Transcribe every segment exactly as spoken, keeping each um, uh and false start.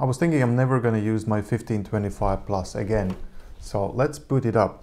I was thinking I'm never going to use my fifteen twenty-five plus again, so let's boot it up.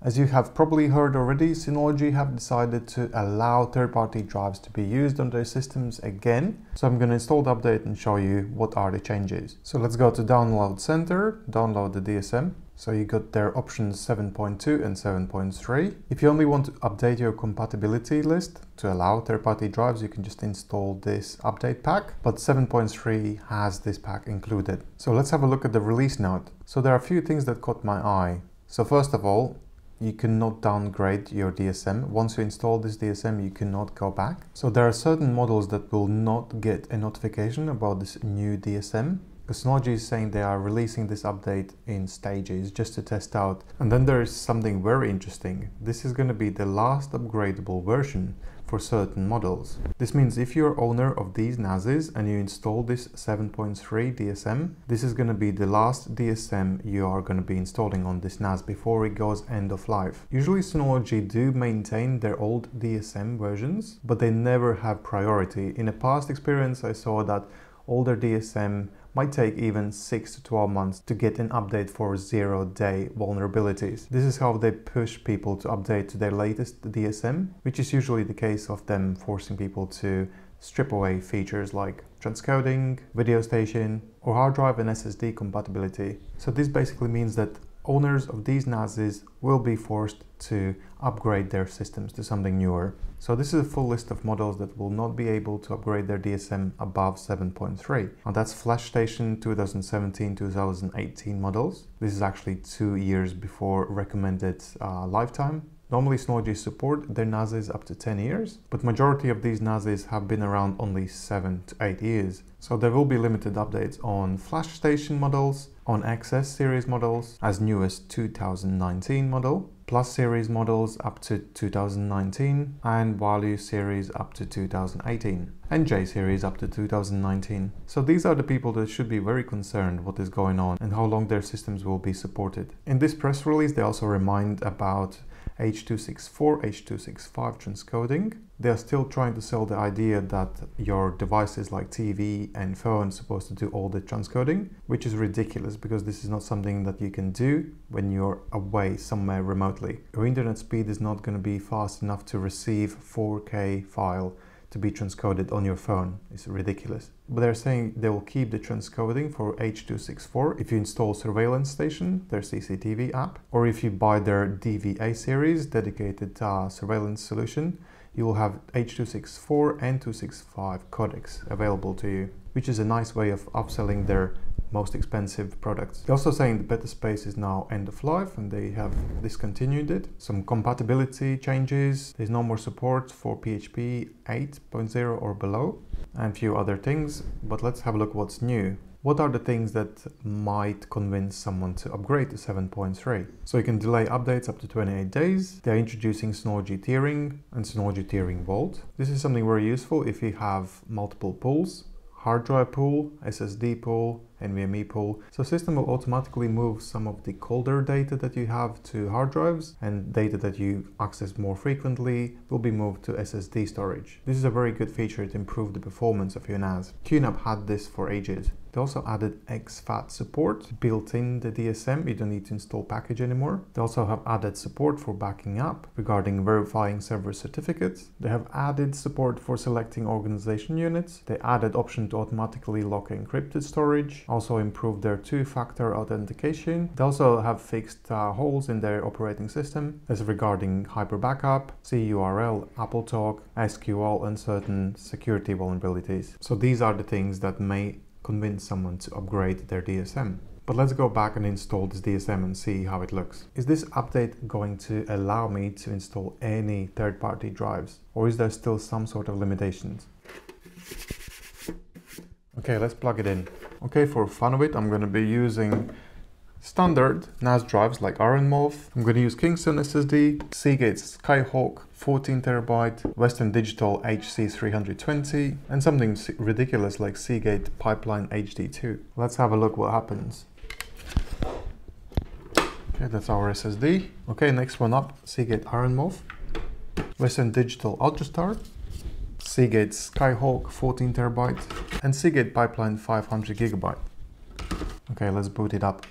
As you have probably heard already, Synology have decided to allow third-party drives to be used on their systems again. So I'm going to install the update and show you what are the changes. So let's go to Download Center, download the D S M. So you got their options seven point two and seven point three. If you only want to update your compatibility list to allow third-party drives, you can just install this update pack, but seven point three has this pack included. So let's have a look at the release note. So there are a few things that caught my eye. So first of all, you cannot downgrade your D S M. Once you install this D S M, you cannot go back. So there are certain models that will not get a notification about this new D S M. Synology is saying they are releasing this update in stages just to test out. And then there is something very interesting. This is going to be the last upgradable version for certain models. This means if you're owner of these NASes and you install this seven point three D S M, this is going to be the last D S M you are going to be installing on this NAS before it goes end of life. Usually Synology do maintain their old D S M versions, but they never have priority. In a past experience, I saw that older D S M might take even six to twelve months to get an update for zero-day vulnerabilities. This is how they push people to update to their latest D S M, which is usually the case of them forcing people to strip away features like transcoding, video station, or hard drive and S S D compatibility. So this basically means that owners of these NASes will be forced to upgrade their systems to something newer. So this is a full list of models that will not be able to upgrade their D S M above seven point three. And that's FlashStation twenty seventeen to twenty eighteen models. This is actually two years before recommended uh, lifetime. Normally Synology support their NASes up to ten years, but majority of these NASes have been around only seven to eight years. So there will be limited updates on FlashStation models, on X S series models as new as two thousand nineteen model, Plus series models up to two thousand nineteen, and Value series up to two thousand eighteen, and J series up to two thousand nineteen. So these are the people that should be very concerned what is going on and how long their systems will be supported. In this press release, they also remind about H two sixty-four, H two sixty-five transcoding. They are still trying to sell the idea that your devices like T V and phone are supposed to do all the transcoding, which is ridiculous because this is not something that you can do when you're away somewhere remotely. Your internet speed is not going to be fast enough to receive four K file to be transcoded on your phone. It's ridiculous. But they're saying they will keep the transcoding for H two sixty-four if you install Surveillance Station, their C C T V app, or if you buy their D V A series, dedicated uh, surveillance solution, you will have H two sixty-four and two sixty-five codecs available to you, which is a nice way of upselling their most expensive products. They're also saying the Better Space is now end of life and they have discontinued it. Some compatibility changes, there's no more support for P H P eight point oh or below, and few other things, but let's have a look what's new. What are the things that might convince someone to upgrade to seven point three? So you can delay updates up to twenty-eight days. They're introducing Synology Tiering and Synology Tiering Vault. This is something very useful if you have multiple pools. Hard drive pool, S S D pool, NVMe pool. So system will automatically move some of the colder data that you have to hard drives, and data that you access more frequently will be moved to S S D storage. This is a very good feature to improve the performance of your NAS. QNAP had this for ages. They also added exFAT support built in the D S M. You don't need to install package anymore. They also have added support for backing up regarding verifying server certificates. They have added support for selecting organization units. They added option to automatically lock encrypted storage. Also improved their two-factor authentication. They also have fixed uh, holes in their operating system as regarding hyper-backup, C U R L, AppleTalk, S Q L, and certain security vulnerabilities. So these are the things that may convince someone to upgrade their D S M. But let's go back and install this D S M and see how it looks. Is this update going to allow me to install any third-party drives, or is there still some sort of limitations? Okay, let's plug it in. Okay, for fun of it, I'm going to be using standard NAS drives like ironMorph. I'm going to use Kingston S S D, Seagate SkyHawk, fourteen terabyte, Western Digital H C three twenty, and something ridiculous like Seagate Pipeline H D two. Let's have a look what happens. Okay, that's our S S D. Okay, next one up, Seagate ironMorph, Western Digital UltraStar, Seagate SkyHawk fourteen terabyte and Seagate Pipeline five hundred gigabyte. Okay, let's boot it up.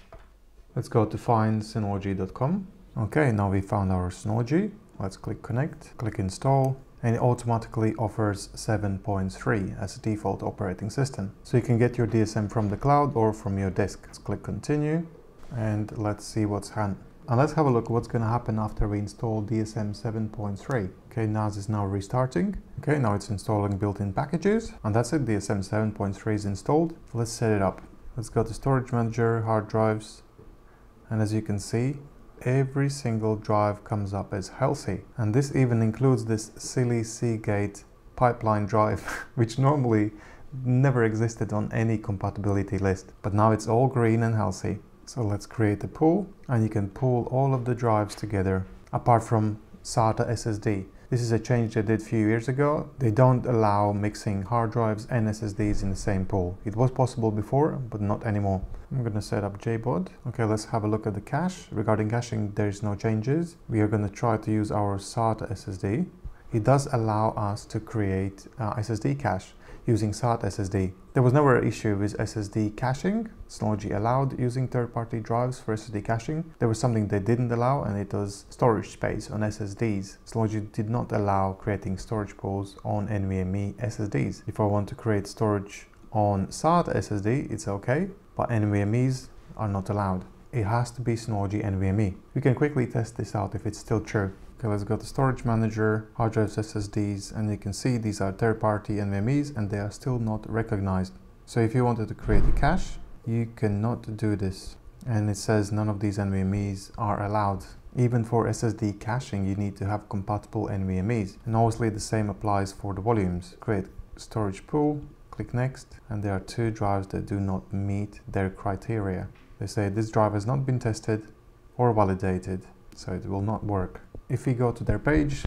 Let's go to find synology dot com. Okay, now we found our Synology. Let's click connect, click install, and it automatically offers seven point three as a default operating system. So you can get your D S M from the cloud or from your disk. Let's click continue and let's see what's happened. And let's have a look what's going to happen after we install D S M seven point three. Okay, N A S is now restarting. Okay, now it's installing built-in packages. And that's it, D S M seven point three is installed. Let's set it up. Let's go to Storage Manager, Hard Drives. And as you can see, every single drive comes up as healthy. And this even includes this silly Seagate Pipeline drive, which normally never existed on any compatibility list. But now it's all green and healthy. So let's create a pool, and you can pool all of the drives together, apart from SATA S S D. This is a change they did a few years ago. They don't allow mixing hard drives and S S Ds in the same pool. It was possible before, but not anymore. I'm gonna set up J B O D. Okay, let's have a look at the cache. Regarding caching, there is no changes. We are gonna try to use our SATA S S D. It does allow us to create uh, S S D cache using SATA S S D. There was never an issue with S S D caching. Synology allowed using third-party drives for S S D caching. There was something they didn't allow, and it was storage space on S S Ds. Synology did not allow creating storage pools on NVMe S S Ds. If I want to create storage on SATA S S D, it's okay, but NVMe's are not allowed. It has to be Synology NVMe. We can quickly test this out if it's still true. Okay, let's go to Storage Manager, Hard Drives, S S Ds, and you can see these are third-party NVMe's and they are still not recognized. So if you wanted to create a cache, you cannot do this. And it says none of these NVMe's are allowed. Even for S S D caching, you need to have compatible NVMe's. And obviously the same applies for the volumes. Create storage pool, click next, and there are two drives that do not meet their criteria. They say this drive has not been tested or validated, so it will not work. If we go to their page,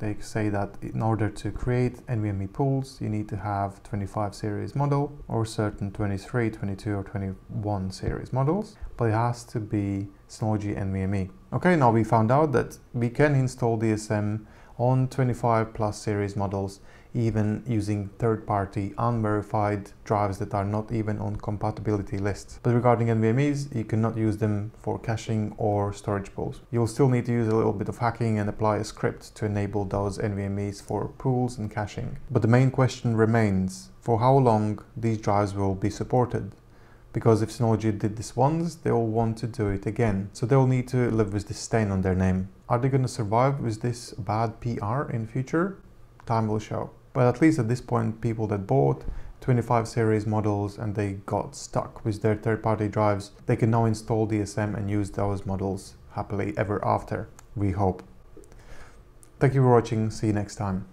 they say that in order to create NVMe pools, you need to have twenty-five series model or certain twenty-three, twenty-two or twenty-one series models, but it has to be Synology NVMe. Okay, now we found out that we can install D S M on twenty-five plus series models, even using third-party unverified drives that are not even on compatibility lists. But regarding NVMe's, you cannot use them for caching or storage pools. You'll still need to use a little bit of hacking and apply a script to enable those NVMe's for pools and caching. But the main question remains, for how long these drives will be supported? Because if Synology did this once, they'll want to do it again. So they'll need to live with this stain on their name. Are they gonna survive with this bad P R in future? Time will show. But at least at this point, people that bought twenty-five series models and they got stuck with their third-party drives, they can now install D S M and use those models happily ever after, we hope. Thank you for watching, see you next time.